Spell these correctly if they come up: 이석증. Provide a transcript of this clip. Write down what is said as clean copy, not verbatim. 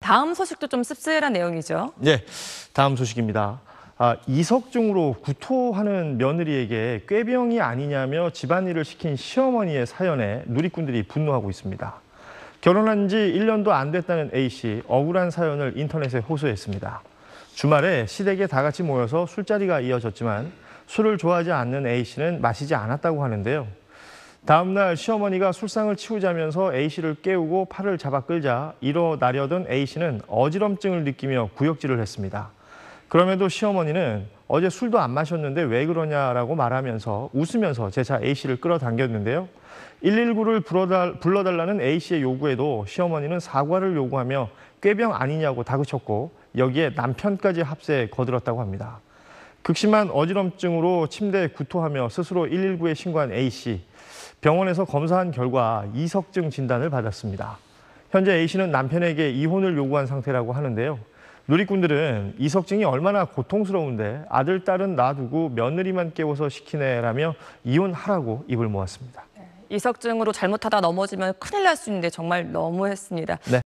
다음 소식도 좀 씁쓸한 내용이죠. 네, 다음 소식입니다. 이석증으로 구토하는 며느리에게 꾀병이 아니냐며 집안일을 시킨 시어머니의 사연에 누리꾼들이 분노하고 있습니다. 결혼한 지 1년도 안 됐다는 A씨, 억울한 사연을 인터넷에 호소했습니다. 주말에 시댁에 다 같이 모여서 술자리가 이어졌지만 술을 좋아하지 않는 A씨는 마시지 않았다고 하는데요. 다음 날 시어머니가 술상을 치우자면서 A씨를 깨우고 팔을 잡아 끌자 일어나려던 A씨는 어지럼증을 느끼며 구역질을 했습니다. 그럼에도 시어머니는 어제 술도 안 마셨는데 왜 그러냐라고 말하면서 웃으면서 재차 A씨를 끌어당겼는데요. 119를 불러달라는 A씨의 요구에도 시어머니는 사과를 요구하며 꾀병 아니냐고 다그쳤고 여기에 남편까지 합세에 거들었다고 합니다. 극심한 어지럼증으로 침대에 구토하며 스스로 119에 신고한 A씨. 병원에서 검사한 결과 이석증 진단을 받았습니다. 현재 A씨는 남편에게 이혼을 요구한 상태라고 하는데요. 누리꾼들은 이석증이 얼마나 고통스러운데 아들, 딸은 놔두고 며느리만 깨워서 시키네라며 이혼하라고 입을 모았습니다. 이석증으로 잘못하다 넘어지면 큰일 날 수 있는데 정말 너무했습니다. 네.